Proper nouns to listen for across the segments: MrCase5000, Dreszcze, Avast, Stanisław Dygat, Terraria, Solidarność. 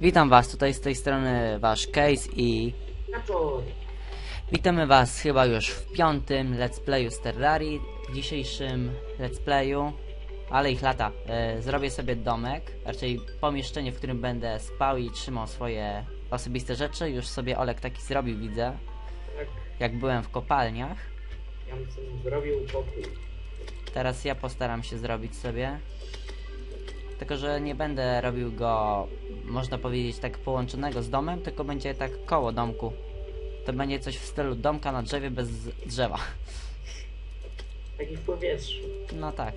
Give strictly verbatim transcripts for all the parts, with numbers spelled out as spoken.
Witam was, tutaj z tej strony wasz Case i... Witamy was chyba już w piątym let's playu z Terrarii. W dzisiejszym let's playu, ale ich lata, yy, zrobię sobie domek, raczej pomieszczenie, w którym będę spał i trzymał swoje osobiste rzeczy. Już sobie Olek taki zrobił, widzę, tak. Jak byłem w kopalniach. Ja bym sobie zrobił pokój. Teraz ja postaram się zrobić sobie. Tylko że nie będę robił go, można powiedzieć, tak połączonego z domem, tylko będzie tak koło domku. To będzie coś w stylu domka na drzewie bez drzewa. Taki w powietrzu. No tak.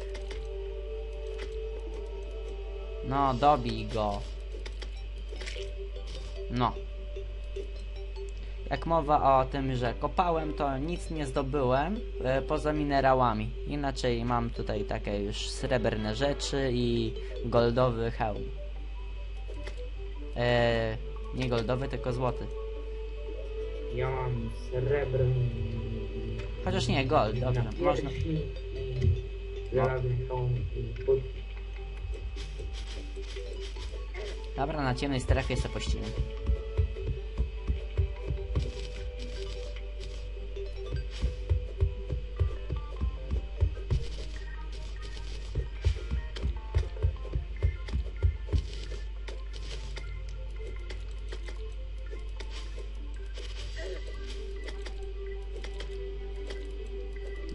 No, dobij go. No. Jak mowa o tym, że kopałem, to nic nie zdobyłem e, poza minerałami. Inaczej mam tutaj takie już srebrne rzeczy i goldowy hełm. E, nie goldowy, tylko złoty. Ja mam srebrny... Chociaż nie, gold, dobrze, można... Żelazny hełm i put. Dobra, na ciemnej strefie se pościgam.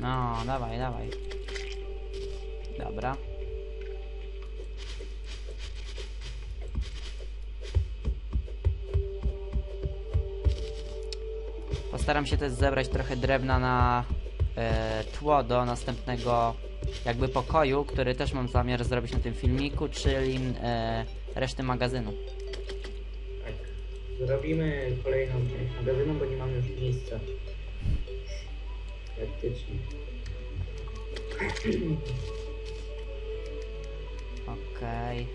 No, dawaj, dawaj. Dobra. Postaram się też zebrać trochę drewna na e, tło do następnego jakby pokoju, który też mam zamiar zrobić na tym filmiku, czyli e, reszty magazynu. Tak. Zrobimy kolejną część magazynu, bo nie mamy już miejsca. Praktycznie. Okej.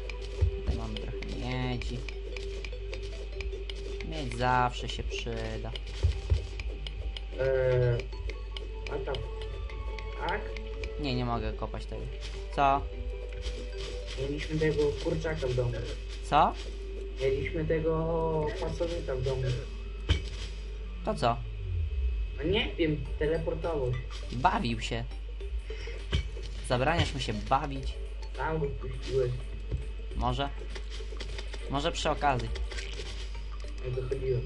Tutaj mamy trochę miedzi. Miedź zawsze się przyda. Eee, a tam... Tak? Nie, nie mogę kopać tego. Co? Mieliśmy tego kurczaka w domu. Co? Mieliśmy tego pasownika w domu. To co? Nie wiem, teleportował. Bawił się. Zabraniasz mu się bawić? Tam puściłeś. Może? Może przy okazji. Nie dochodziłem.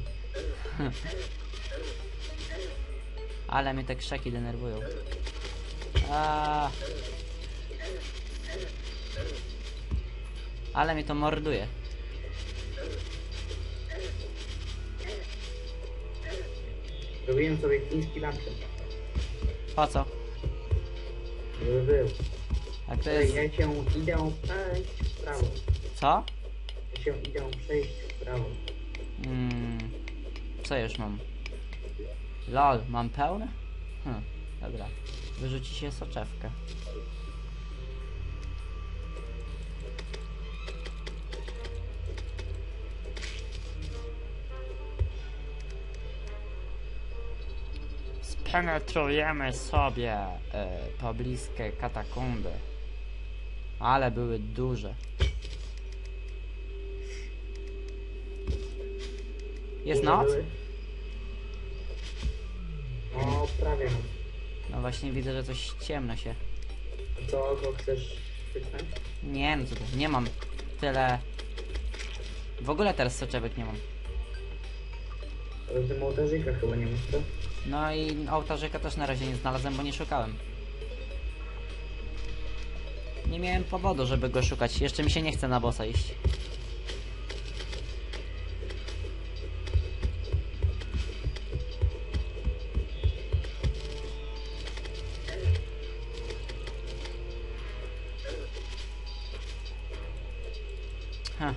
Ale mnie te krzaki denerwują. A... Ale mnie to morduje. Zrobiłem sobie chiński laptop. Po co? Żeby był. A kto jest... Ja się idę przejść w prawo. Co? Ja się idę przejść w prawo. Hmm... Co już mam? Lol, mam pełne? Hm, dobra. Wyrzuci się soczewkę. Penetrujemy sobie y, pobliskie katakumby, ale były duże. Jest noc? No prawie. No właśnie widzę, że coś ciemno się. A co, go chcesz krzyknąć? Nie, no co to, nie mam tyle. W ogóle teraz soczewek nie mam. Ale w tym ołtarzyka chyba nie masz, co? No i ołtarzyka też na razie nie znalazłem, bo nie szukałem. Nie miałem powodu, żeby go szukać. Jeszcze mi się nie chce na bossa iść. Ha.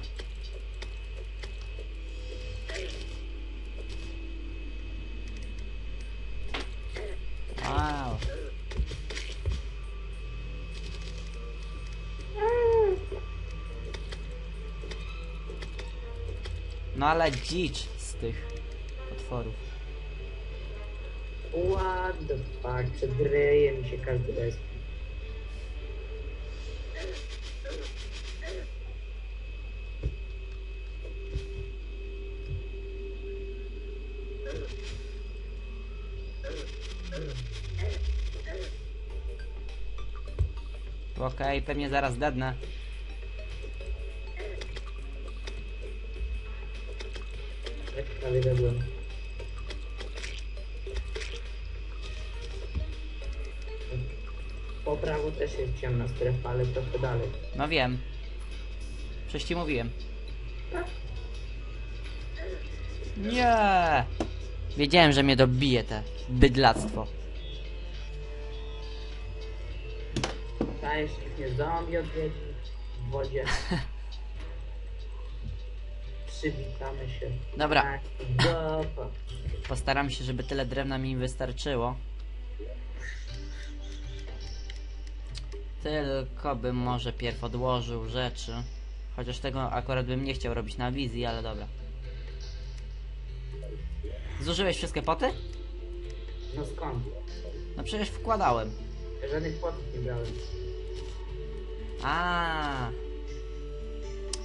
No ale dzicz z tych otworów. What the fuck, przed grejem się każdy bez. Okej, okay, pewnie zaraz dadnę. Tak, prawie dadłem. Po prawo też jest ciemna strefa, ale trochę dalej. No wiem. Przecież ci mówiłem. Tak. Nie! Wiedziałem, że mnie dobije te bydlactwo. Dajesz mnie zombie odwiedzić w wodzie. Przywitamy się. Dobra. Postaram się, żeby tyle drewna mi wystarczyło. Tylko bym może pierw odłożył rzeczy. Chociaż tego akurat bym nie chciał robić na wizji, ale dobra. Zużyłeś wszystkie poty? No skąd? No przecież wkładałem. Ja żadnych potów nie brałem. A.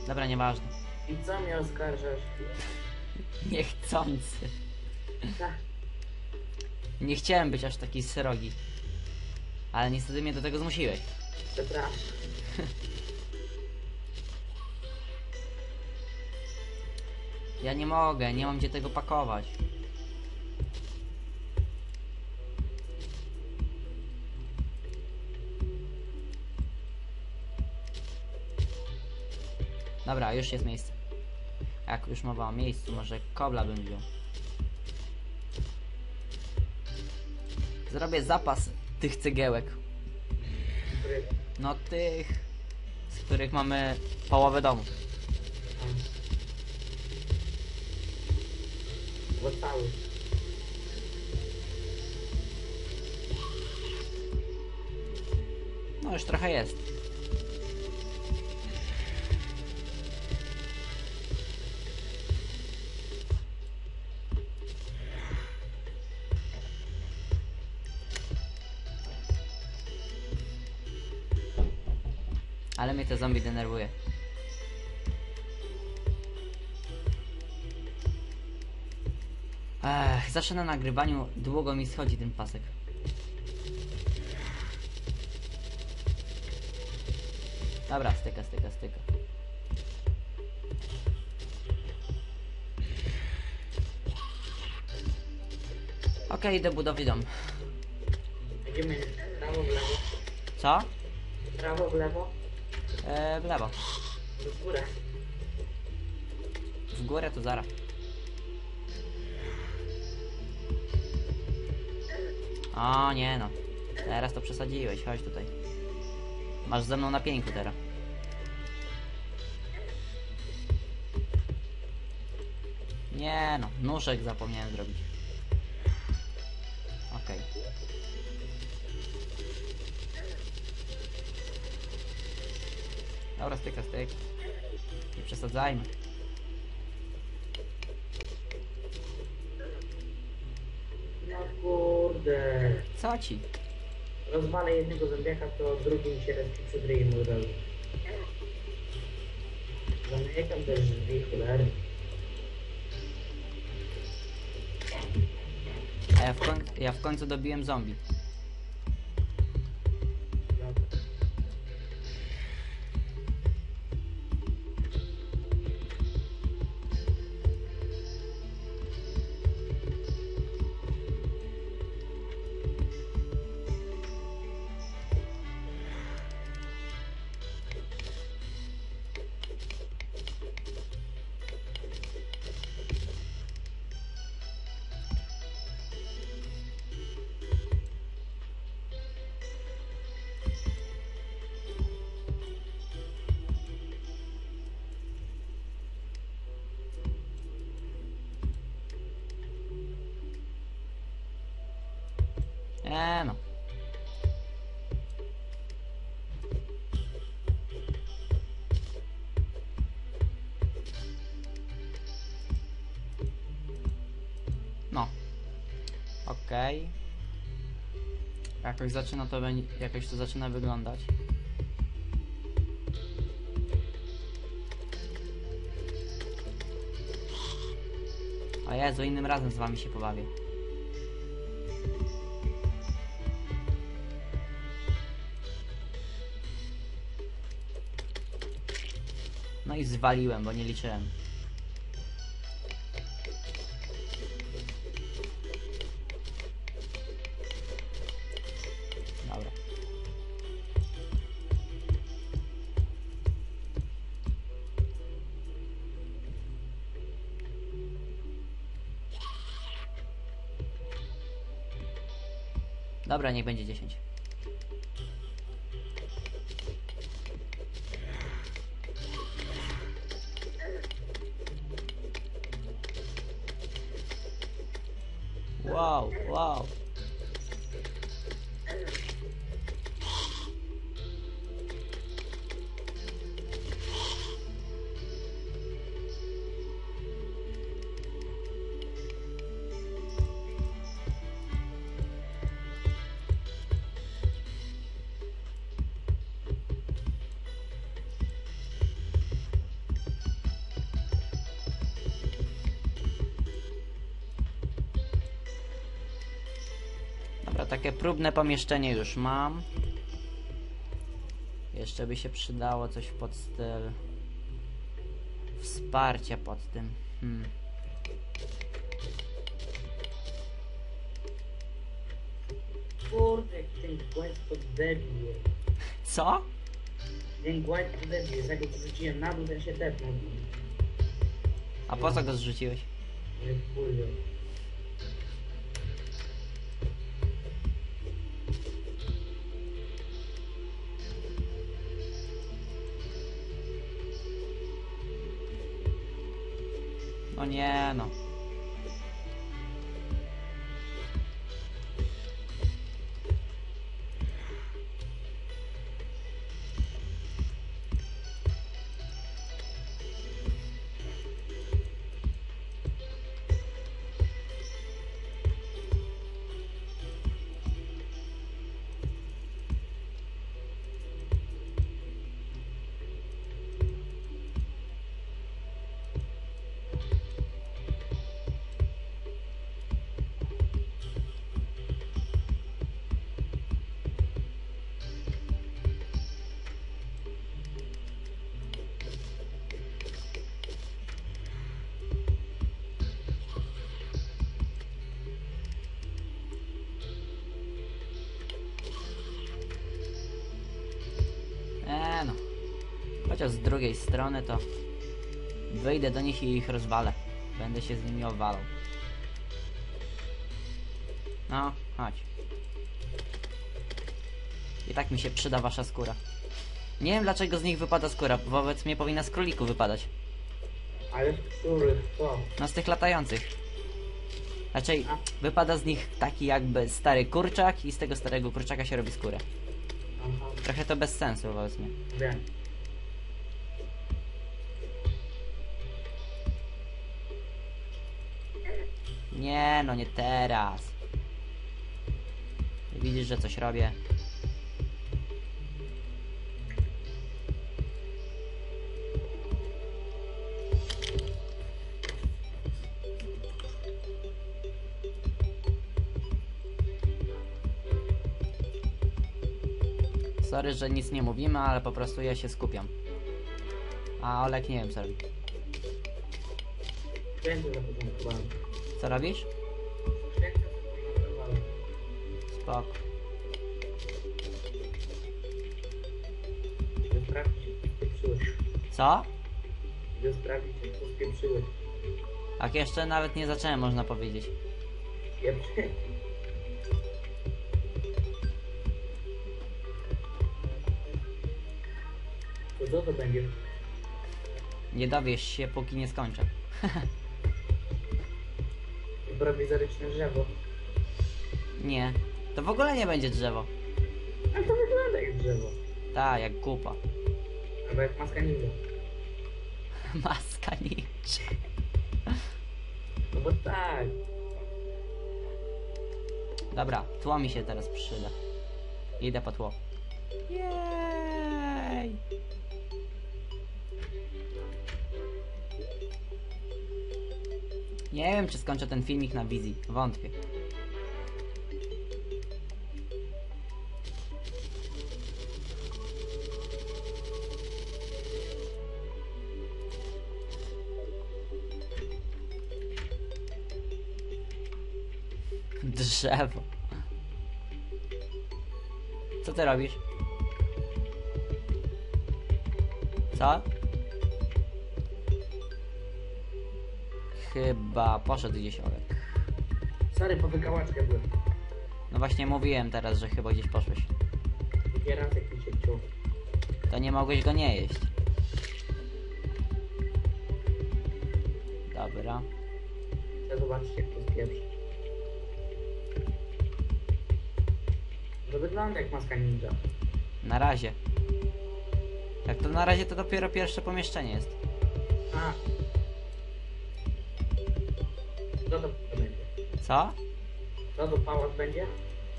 Dobra, nieważne. I co mnie oskarżasz? Niechcący. Nie chciałem być aż taki srogi. Ale niestety mnie do tego zmusiłeś. Przepraszam. Ja nie mogę, nie mam gdzie tego pakować. Dobra, już jest miejsce. Jak już mowa o miejscu, może kobla bym wziął. Zrobię zapas tych cegiełek. No tych, z których mamy połowę domu. Cały. No już trochę jest. Ale mnie te zombie denerwuje. Ech, zawsze na nagrywaniu długo mi schodzi ten pasek. Dobra, styka, styka, styka. Okej, do budowy dom. Idziemy prawo w lewo. Co? Prawo w lewo? Eee, w lewo. W górę. W górę to zaraz. O nie no, teraz to przesadziłeś, chodź tutaj. Masz ze mną na pieńku teraz. Nie no, nóżek zapomniałem zrobić. Okej. Okay. Dobra, styka, styk. Nie przesadzajmy. Co ci? Rozwalę jednego zębiaka, to drugi mi się lepiej przed ryjem od razu. Zamykam też drzwi, cholery. A ja w, koń ja w końcu dobiłem zombie. Eee, no. No. Okej. Okay. Jakoś zaczyna to, jakoś to zaczyna wyglądać. A ja za innym razem z wami się pobawię. No i zwaliłem, bo nie liczyłem. Dobra. Dobra, niech będzie dziesięć. Wow, wow. Takie próbne pomieszczenie już mam. Jeszcze by się przydało coś pod styl wsparcia pod tym. Hmm. Kurde, ten głaz to debil. Co? Ten głaz to debil, jak go zrzuciłem na dół, to się depnął. A po co go zrzuciłeś? Nie wpływa. No nie no. Chociaż z drugiej strony to wyjdę do nich i ich rozwalę. Będę się z nimi obwalał. No, chodź. I tak mi się przyda wasza skóra. Nie wiem dlaczego z nich wypada skóra, wobec mnie powinna z królików wypadać. Ale z których co? No z tych latających. Raczej wypada z nich taki jakby stary kurczak i z tego starego kurczaka się robi skórę. Aha. Trochę to bez sensu wobec mnie. Wiem. Nie, no nie teraz. Widzisz, że coś robię. Sorry, że nic nie mówimy, ale po prostu ja się skupiam. A Olek nie wiem co robi. Co robisz? Spoko. Co? Tak, jeszcze nawet nie zacząłem, można powiedzieć. Co to będzie? Nie dowiesz się, póki nie skończę. Prowizoryczne drzewo. Nie, to w ogóle nie będzie drzewo. Ale to wygląda jak drzewo. Tak, jak kupa. Albo jak maska ninja. Maska ninja. No bo tak. Dobra, tło mi się teraz przyda. Idę po tło. Jej. Nie wiem, czy skończę ten filmik na wizji. Wątpię. drzewo. Co ty robisz? Co? Chyba poszedł gdzieś Olek. Sorry, po wykałaczkę byłem. No właśnie mówiłem teraz, że chyba gdzieś poszłeś. Gierasek mi się czuł. To nie mogłeś go nie jeść. Dobra. Chcę zobaczyć, jak to spieprzyć. To wygląda jak maska ninja. Na razie. Jak to na razie, to dopiero pierwsze pomieszczenie jest. A. Co to będzie? Co? Co to pałac będzie?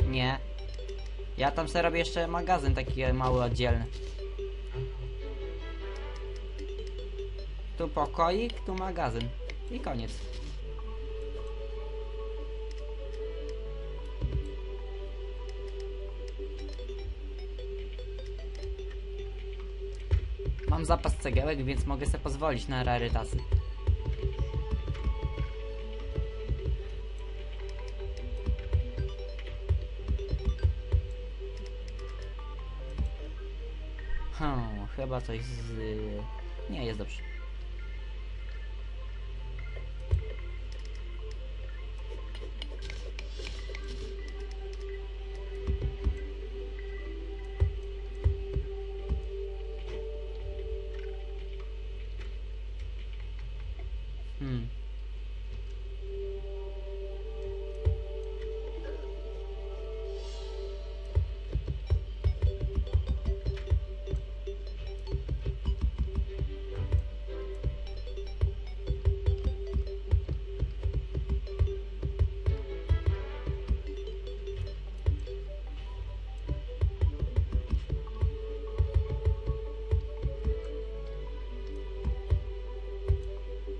Nie. Ja tam sobie robię jeszcze magazyn taki mały, oddzielny. Tu pokoik, tu magazyn. I koniec. Mam zapas cegiełek, więc mogę sobie pozwolić na rarytasy. Hmm, chyba coś z... Nie, jest dobrze. Hmm.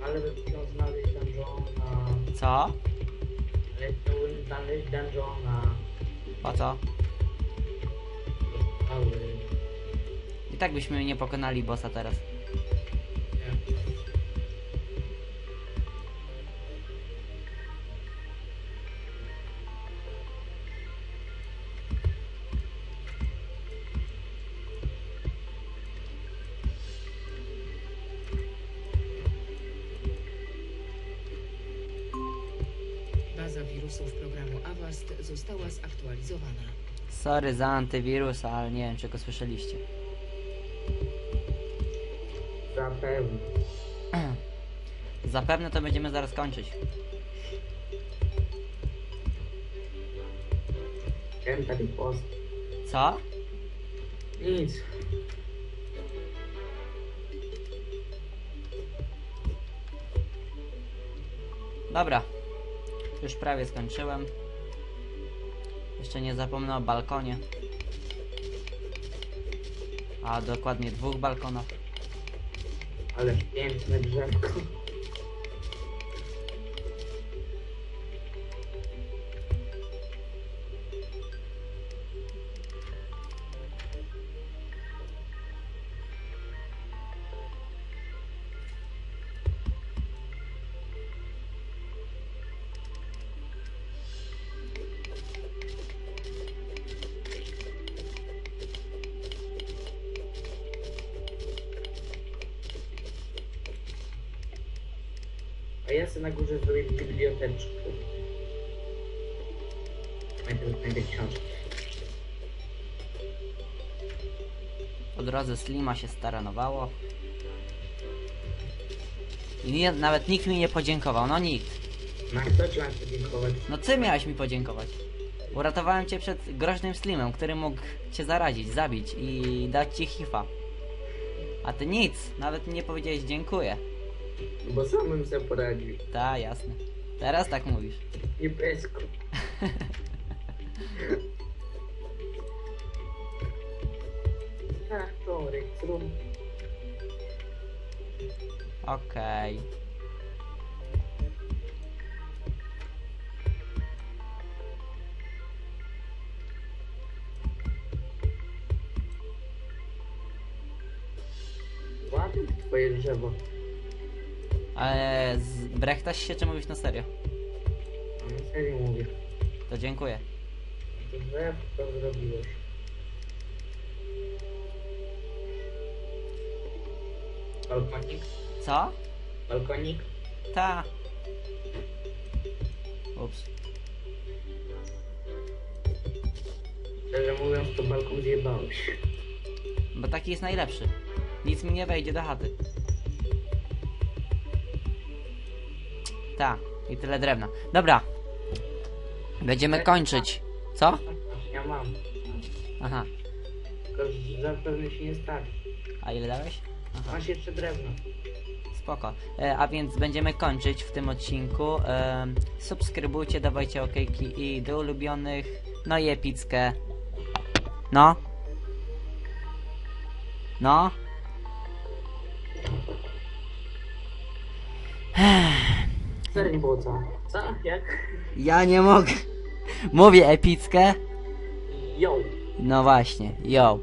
Ale bym chciał znaleźć dungeona. Co? Ale chciałbym znaleźć dungeona. Po co? Zostały. I tak byśmy nie pokonali bossa teraz. Nie. Baza wirusów programu Avast została zaktualizowana. Sorry za antywirusa, ale nie wiem, czy go słyszeliście. Zapewne. Zapewne to będziemy zaraz kończyć. Chciałem taki post. Co? Nic. Dobra. Już prawie skończyłem. Jeszcze nie zapomnę o balkonie. A dokładnie dwóch balkonach. Ale piękne drzewko. A ja sobie na górze zrobię biblioteczkę. Będę książki. Po drodze Slima się staranowało. I nie, nawet nikt mi nie podziękował, no nikt. Na kto ci mam podziękować? No ty miałeś mi podziękować. Uratowałem cię przed groźnym Slimem, który mógł cię zarazić, zabić i dać ci hifa. A ty nic, nawet nie powiedziałeś dziękuję. Bo sam bym sobie poradził. Ta, jasne. Teraz tak mówisz. Nie pesku. Tak, to rektrum. Okej. Okay. Ładne twoje drzewo. Ale z brechtaś się, czy mówisz na serio? No, na serio mówię. To dziękuję. No jak to zrobiłeś? Balkonik? Co? Balkonik? Ta. Ups. Szczerze mówiąc, to balkon zjebałeś. Bo taki jest najlepszy. Nic mi nie wejdzie do chaty. Ta. I tyle drewna. Dobra. Będziemy kończyć. Co? Ja mam. Aha. Tylko zapewne się nie stanie. A ile dałeś? Aha. Masz jeszcze drewno. Spoko. E, a więc będziemy kończyć w tym odcinku. E, subskrybujcie, dawajcie okejki i do ulubionych. No i epickę. No. No. Serio nie było co? Co? Jak? Ja nie mogę. Mówię epickę. Yo. No właśnie, yo.